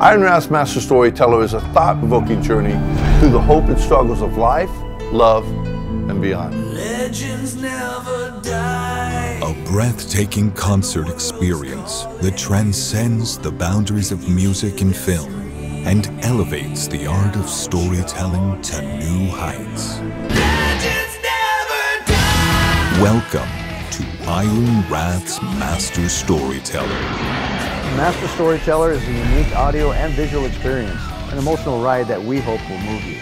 IronWrath's Master Storyteller is a thought-provoking journey through the hope and struggles of life, love, and beyond. Legends never die. A breathtaking concert experience that transcends the boundaries of music and film and elevates the art of storytelling to new heights. Legends never die. Welcome to IronWrath's Master Storyteller. Master Storyteller is a unique audio and visual experience, an emotional ride that we hope will move you.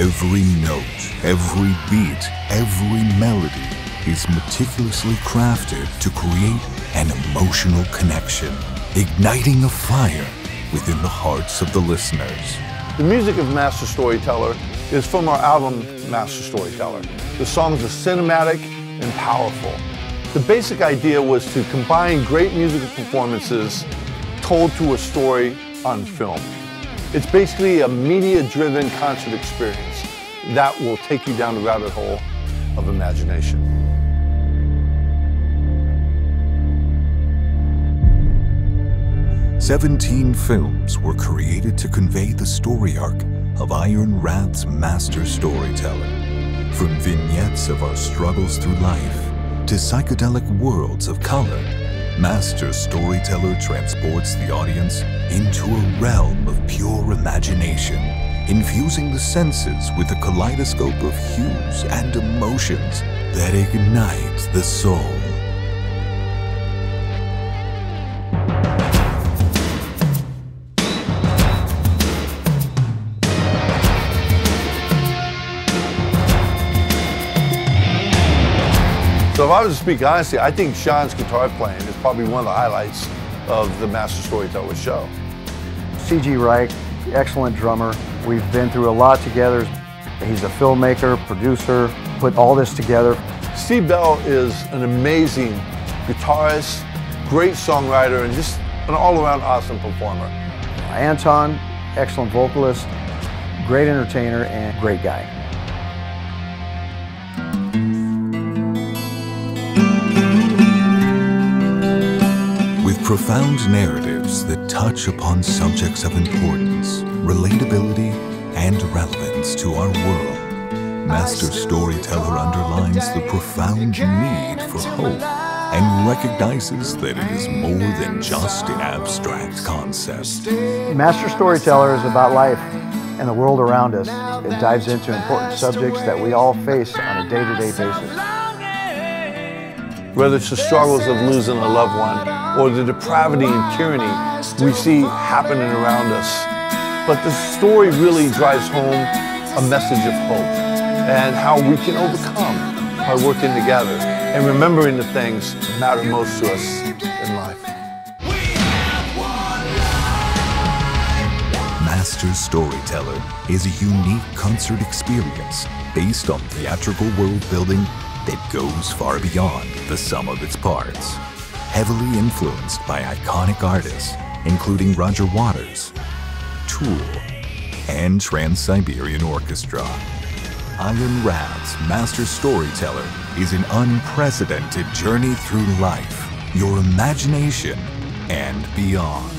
Every note, every beat, every melody is meticulously crafted to create an emotional connection, igniting a fire within the hearts of the listeners. The music of Master Storyteller is from our album, Master Storyteller. The songs are cinematic and powerful. The basic idea was to combine great musical performances told to a story on film. It's basically a media-driven concert experience that will take you down the rabbit hole of imagination. Seventeen films were created to convey the story arc of IronWrath's Master Storyteller. From vignettes of our struggles through life to psychedelic worlds of color, Master Storyteller transports the audience into a realm of pure imagination, infusing the senses with a kaleidoscope of hues and emotions that ignite the soul. So if I was to speak honestly, I think Sean's guitar playing is probably one of the highlights of the Master Storyteller show. C.G. Ryche, excellent drummer. We've been through a lot together. He's a filmmaker, producer, put all this together. Steve Bell is an amazing guitarist, great songwriter, and just an all-around awesome performer. Anton, excellent vocalist, great entertainer, and great guy. Profound narratives that touch upon subjects of importance, relatability, and relevance to our world. Master Storyteller underlines the profound need for hope and recognizes that it is more than just an abstract concept. Master Storyteller is about life and the world around us. It dives into important subjects that we all face on a day-to-day basis. Whether it's the struggles of losing a loved one or the depravity and tyranny we see happening around us. But the story really drives home a message of hope and how we can overcome by working together and remembering the things that matter most to us in life. Master Storyteller is a unique concert experience based on theatrical world building that goes far beyond the sum of its parts. Heavily influenced by iconic artists, including Roger Waters, Tool, and Trans-Siberian Orchestra. IronWrath's Master Storyteller is an unprecedented journey through life, your imagination, and beyond.